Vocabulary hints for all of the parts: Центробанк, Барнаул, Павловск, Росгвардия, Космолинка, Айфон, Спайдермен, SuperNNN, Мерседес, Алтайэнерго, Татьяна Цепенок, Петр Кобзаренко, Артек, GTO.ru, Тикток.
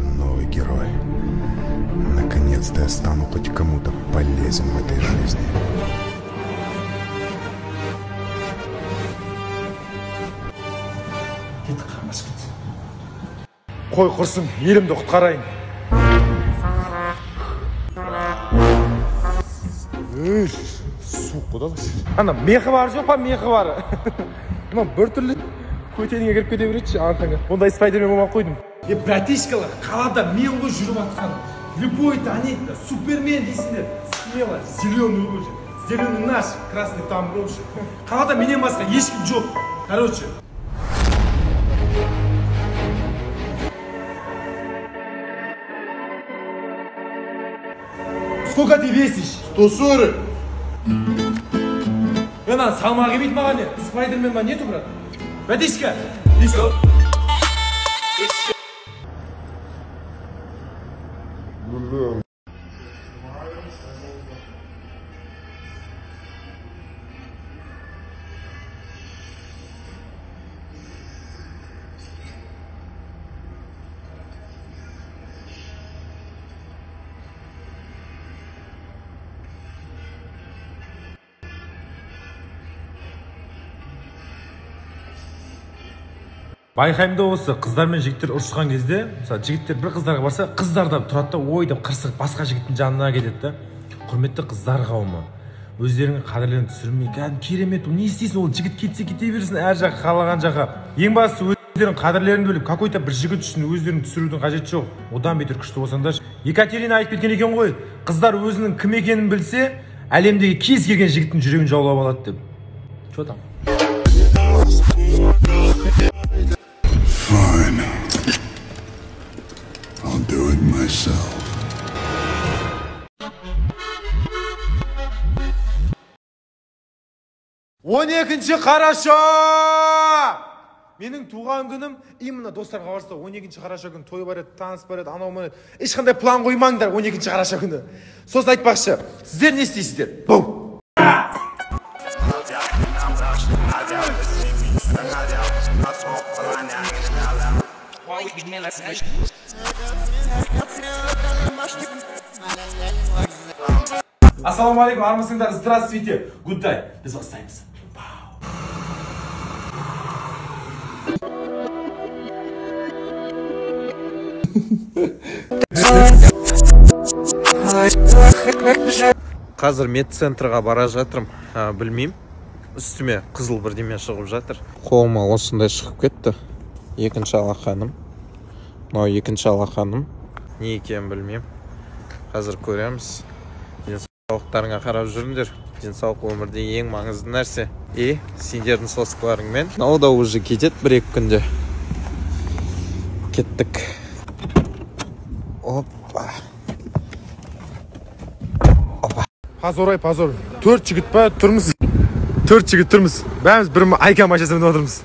нужен новый герой. Наконец-то я стану хоть кому-то полезен в этой жизни. Қой құрсын, елімді құтқарайын. Суқ құда бас. Ана, меқі бар жоқ па, меқі бар. Мына бір түрлі көтеніңе кіріп көте береді, аңтаңға. Ондай спайдермен болмақ қойдым. Братишкалар, қалада мен ғой жүріп атқан. Любой танетті, супермен дейсіңдер. Смело, зеленый лучше, зеленый наш, красный там лучше. Қалада менен басқа ешкім жоқ. Короче. Сколько ты весишь? 140. Эна, салмағы бит маған. Спайдерменмен нету, брат? Братишка. Еще. Еще. Байқаймда осы қыздар мен жігіттер ұрысқан кезде, мысалы жігіттер бір қыздарға барса, қыздар да тұрады да ойдап қырсығып басқа жігіттің жанына кетеді. Құрметті қыздар қауымы, өздеріңе қадірлерін түсірмей, кәдімгі керемет, не істейсің, ол жігіт кетсе кете берсін, әр жаққа қалаған жаққа. Ең бастысы өздерің қадірлеріңді біліп, какой-то бір жігіт үшін өздерін түсірудің қажеті жоқ. Одан бетер күшті болсаңдар. Екатерина айтып кеткен екен ғой, қыздар өзінің кім екенін білсе, әлемдегі кез келген жігіттің жүрегін жаулап алады деп. Что там? Он екінші қараша! Менің туған күнім, именно достарға барса, 12 қараша күні той бар еді, таныс бар еді, анау бар еді. Ешқандай план қоймаңдар 12 қараша күні. Сосын айтпақшы, сіздер не істейсіздер? Бұл! Ассаламу алейкум, армысыңдар, здравствуйте, гуддай, біз бастаймыз. Қазір медцентрға бара жатырым, білмейм, үстіме қызыл бірдеме шығып жатыр. Қолыма осындай шығып кетті, екінші Алақаным. Но екінші Алақаным, не екенін білмейм, қазір көреміз. Денсаулықтарыңа қарап жүріңдер. Денсаулық өмірде ең маңызды нәрсе. И сендердің соскаларыңмен. Мынау да уже кетеді 1-2 күнде. Кеттік. Опа. Опа. Позорай, позор. 4 жігіт па тұрмыз. 4 жігіт тұрмыз. Бәріміз бір айка машинасында отырмыз.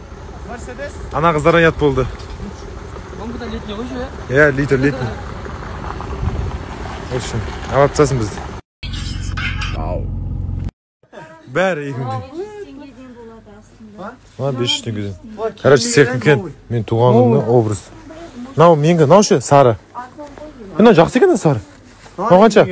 Мерседес. Ана қыздардан ұят болды. Оңғыда летний ғой же? Иә, летний. Вообще, алып тастасын бізді. Бәрі егімдей. Ма, 500 теңгеден. Короче, сехнекен, мен туғанымның образ. Нау, менгі, нау ше, сары. Нау, жақсы екен де сары. Нау қанша?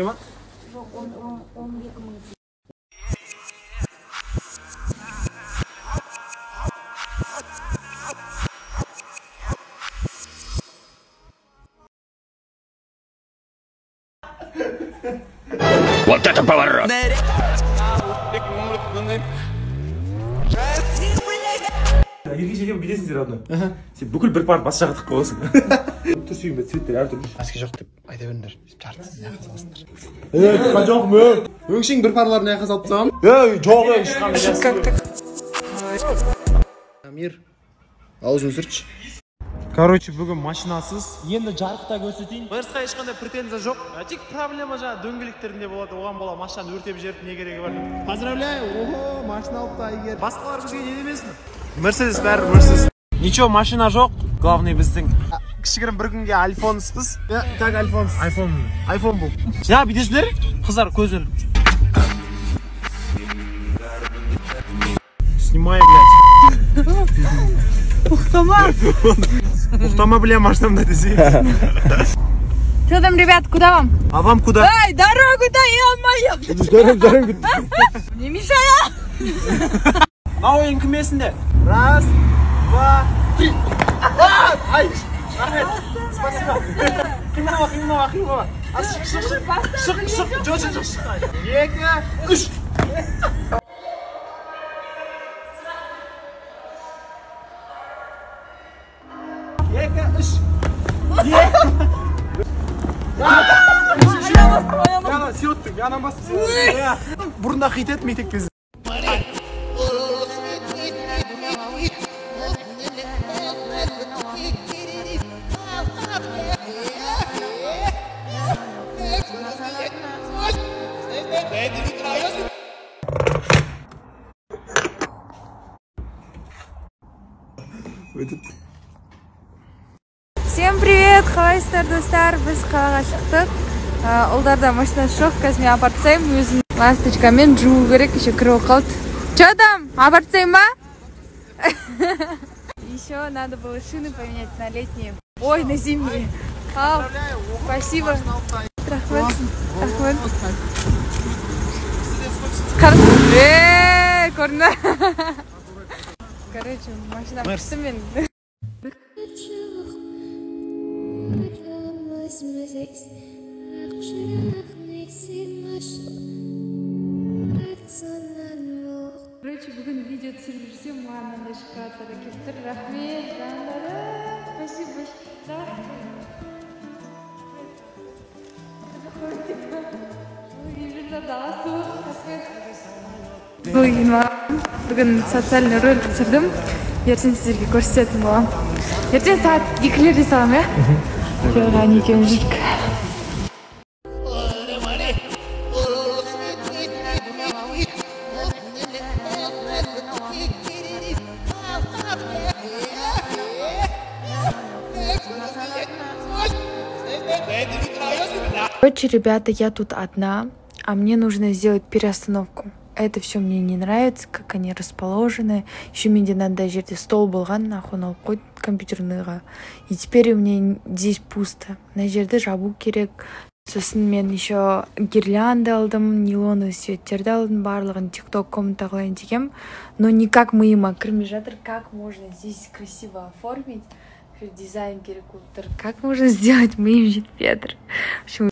Вот это поворот! Еркешеге білесіңдер адын. Сен бүкіл бір парт бас жағытық боласың. Тұр сүйім бе, цветтер әр түрлі. Әске жоқ деп айда өнімдер. Жарқысыз яқыз алысындар. Қа жоқ мөн. Өңшең бір парларын яқыз алыпсам. Жоқ өңшіқан яқыз. Амир, ауызын сүртші. Короче, бүгін машинасыз, енді жарықта көрсетейін. Барысқа ешқандай претензия жоқ. Тек проблема жаңа дөңгелектерінде болады, оған бола машинаны өртеп жіберіп не керегі бар. Поздравляю, ого, машина алып та егер. Басқалар бізге не демесін? Мерседес бәрі Мерседес. Ничего, машина жоқ. Главный біздің. Кішігірім бір күнге Альфонс біз. Так, Альфонс. Айфон. Айфон бұл. Жаңа бейдесілер? Қыздар, көзір. Снимай, блядь. Ух, Ухтамабле маждамда десей. Что там, ребят, куда вам? А вам куда? Ай, дорогу да, ё-моё! Не мешай! На ойын кмесінде. Раз, два, три. Ай, Ахмед, спасибо. Криминова, криминова, криминова. Шық, жоқ, шық. Екі, үш. Екі, үш. Екі. Яна сиоттың, Яна басты. Бұрында қит етмей тек кезді. Всем привет, қалайсыздар, достар, біз қалаға шықтық. Олдарда машина шоқ, қазір апартсайым, өзім ласточкамен жуу керек, еще кіру қалды. Че там, апартсайым ба? Еще надо было шины поменять на летние. Ой, на зимние. Ау, спасибо. Рахмет, рахмет. Корна. Короче, машина апартсаймен. Короче, бүгін видео түсіріп жүрсем, маған мындай шоколадтар әкеліптір. Рахмет, жандарым, спасибо большое. Бүгін социальный ролик түсірдім. Ертең сіздерге көрсететін боламын. Ертең сағат 2-лерде саламын, иә? Жоға, екеуміз жүрдік. Короче, ребята, я тут одна, а мне нужно сделать переостановку. Это все мне не нравится, как они расположены. Еще мне надо жерде стол болған, нахуй он уходит компьютерныйға. И теперь у меня здесь пусто. На жерде жабу керек. Сосын мен еще гирлянды алдым, нейлоны светтерді алдым, барлығын тикток комната қылайын дегем. Но никак миыма кірмей жатыр, как можно здесь красиво оформить. Дизайн керек, как можно сделать миым жетпедір. В общем,